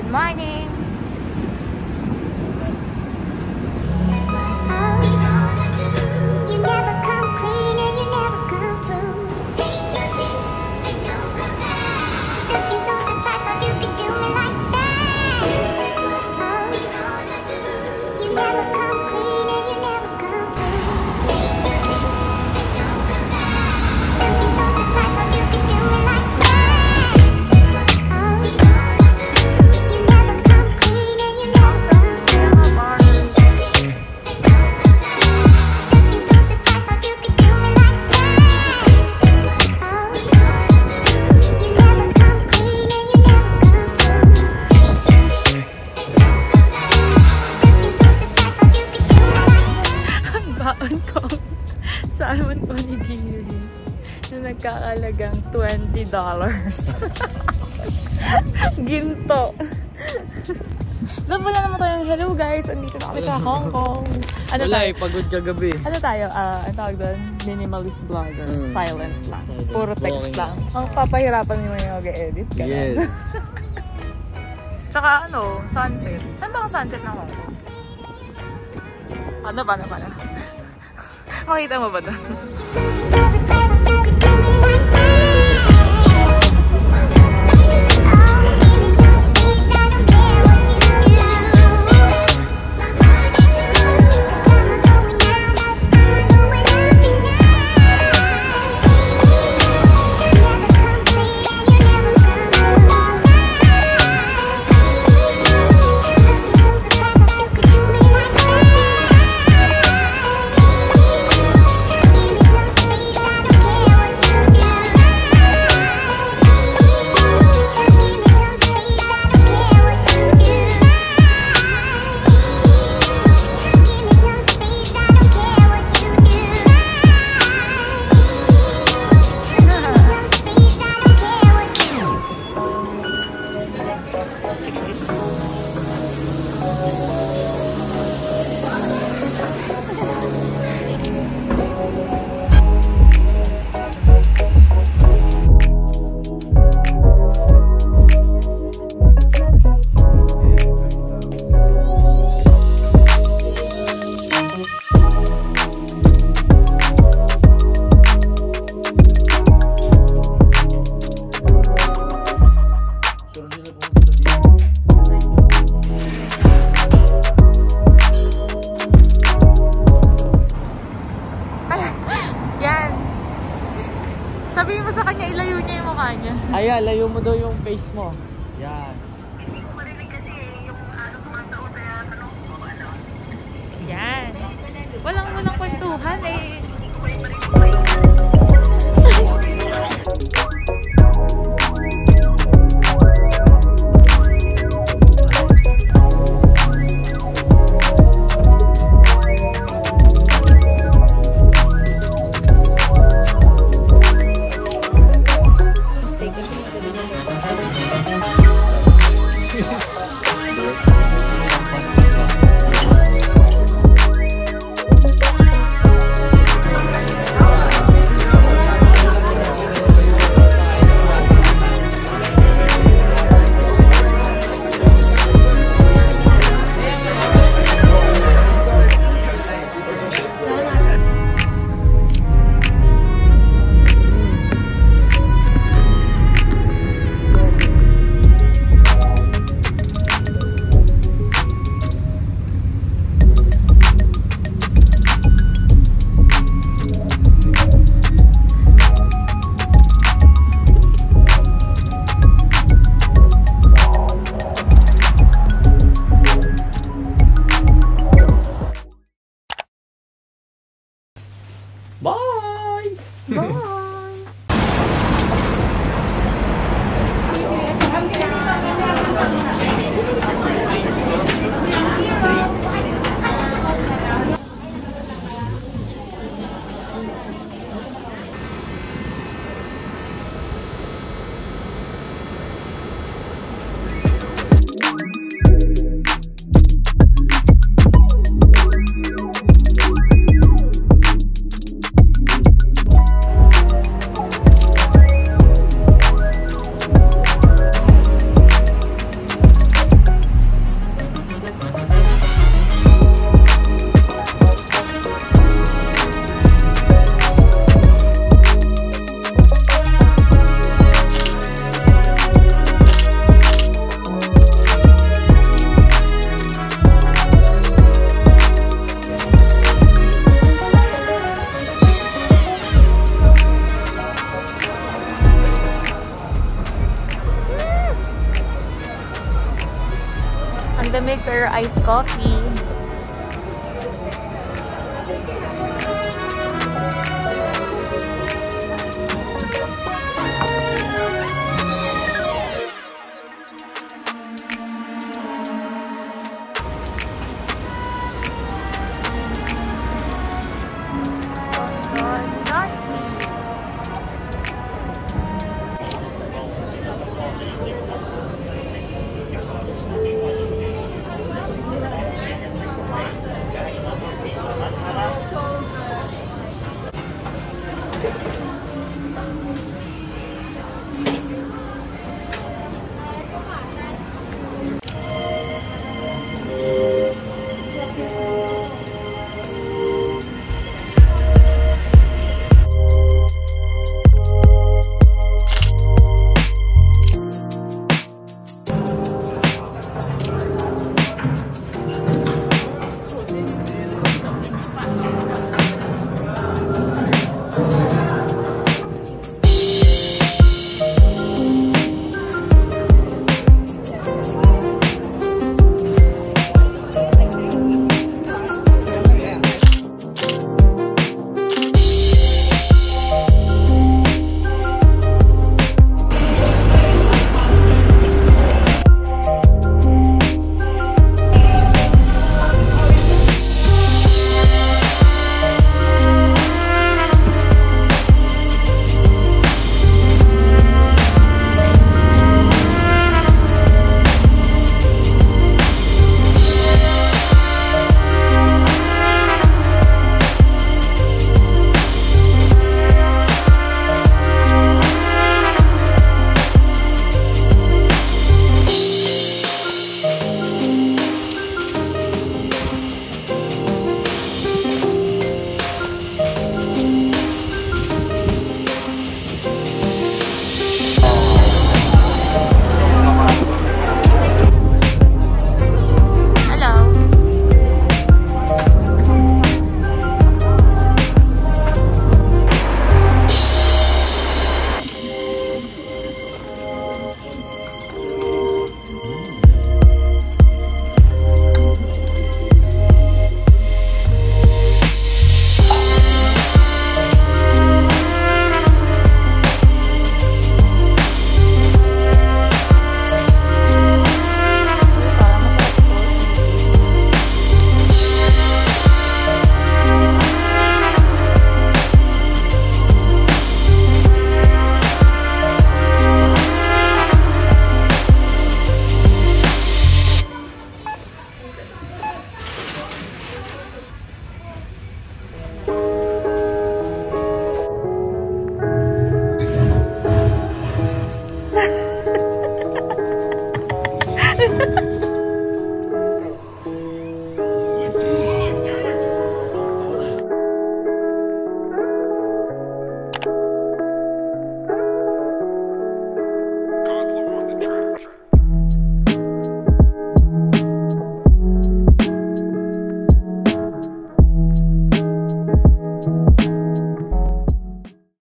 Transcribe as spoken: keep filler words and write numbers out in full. Good morning! Salmon onigiri na nagkakalagang twenty dollars. Ginto. Doon muna naman tayo. Hello guys! Andito na kami sa Hong Kong. Ano wala eh, pagod kagabi. Ano tayo? Uh, ang tawag doon? Minimalist vlogger. Mm. Silent lang. Puro text Blowing lang. Ang oh, papahirapan nyo yung mag-edit ka na. Yes. Tsaka ano, sunset. Saan ba ang sunset ng Hong Kong? Ano ba? Ano ba? Makita mo ba ito? Sabihin mo sa kanya, ilayo niya yung mukha niya. Ayan, layo mo daw yung face mo. Yan. Hindi ko marinig kasi yung ano mga tao, kaya tanong ko ano. Yan. Walang walang kwentuhan eh. Bye! Bye! pandemic or iced coffee.